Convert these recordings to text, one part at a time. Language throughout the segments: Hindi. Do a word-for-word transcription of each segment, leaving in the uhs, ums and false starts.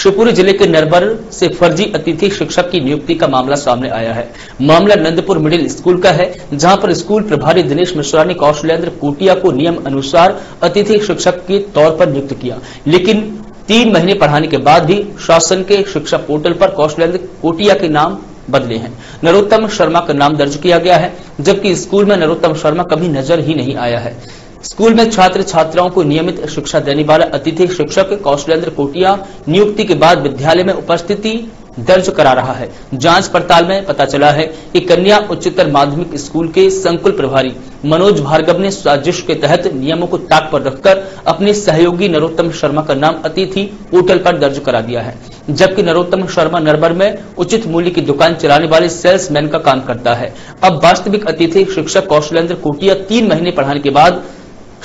शिवपुरी जिले के नरवर से फर्जी अतिथि शिक्षक की नियुक्ति का मामला सामने आया है। मामला नंदपुर मिडिल स्कूल का है, जहां पर स्कूल प्रभारी दिनेश मिश्रा ने कौशलेंद्र कोटिया को नियम अनुसार अतिथि शिक्षक के तौर पर नियुक्त किया, लेकिन तीन महीने पढ़ाने के बाद भी शासन के शिक्षा पोर्टल पर कौशलेंद्र कोटिया के नाम बदले हैं। नरोत्तम शर्मा का नाम दर्ज किया गया है, जबकि स्कूल में नरोत्तम शर्मा कभी नजर ही नहीं आया है। स्कूल में छात्र छात्राओं को नियमित शिक्षा देने वाला अतिथि शिक्षक कौशलेंद्र कोटिया नियुक्ति के बाद विद्यालय में उपस्थिति दर्ज करा रहा है। जांच पड़ताल में पता चला है कि कन्या उच्चतर माध्यमिक स्कूल के संकुल प्रभारी मनोज भार्गव ने साजिश के तहत नियमों को ताक पर रखकर अपने सहयोगी नरोत्तम शर्मा का नाम अतिथि पोर्टल पर दर्ज करा दिया है, जबकि नरोत्तम शर्मा नरवर में उचित मूल्य की दुकान चलाने वाले सेल्समैन का काम करता है। अब वास्तविक अतिथि शिक्षक कौशलेंद्र कोटिया तीन महीने पढ़ाने के बाद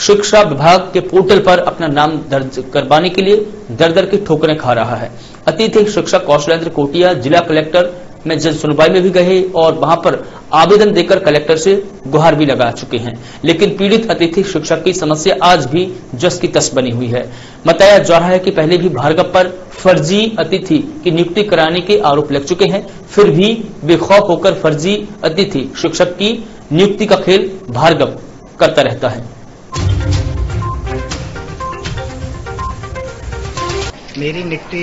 शिक्षा विभाग के पोर्टल पर अपना नाम दर्ज करवाने के लिए दर दर की ठोकरें खा रहा है। अतिथि शिक्षक कौशलेंद्र कोटिया जिला कलेक्टर में जन सुनवाई में भी गए और वहां पर आवेदन देकर कलेक्टर से गुहार भी लगा चुके हैं, लेकिन पीड़ित अतिथि शिक्षक की समस्या आज भी जस की तस बनी हुई है। बताया जा रहा है कि पहले भी भार्गव पर फर्जी अतिथि की नियुक्ति कराने के आरोप लग चुके हैं, फिर भी बेखौफ होकर फर्जी अतिथि शिक्षक की नियुक्ति का खेल भार्गव करता रहता है। मेरी नियुक्ति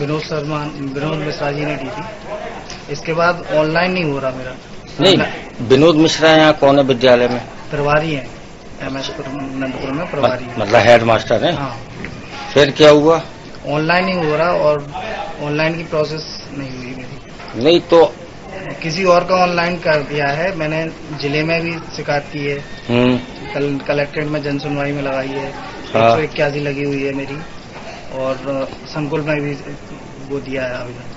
विनोद शर्मा विनोद मिश्रा जी ने दी थी, इसके बाद ऑनलाइन नहीं हो रहा मेरा। नहीं, विनोद मिश्रा यहाँ कौन है विद्यालय में? प्रभारी है, एमएसपुर नंदपुर में प्रभारी है, मतलब हेड मास्टर है। हाँ। फिर क्या हुआ? ऑनलाइन नहीं हो रहा और ऑनलाइन की प्रोसेस नहीं हुई मेरी। नहीं तो किसी और का ऑनलाइन कर दिया है, मैंने जिले में भी शिकायत की है, कल कलेक्ट्रेट में जन सुनवाई में लगाई है, एक सौ इक्यासी लगी हुई है मेरी, और संकुल में भी वो दिया है आवेदन।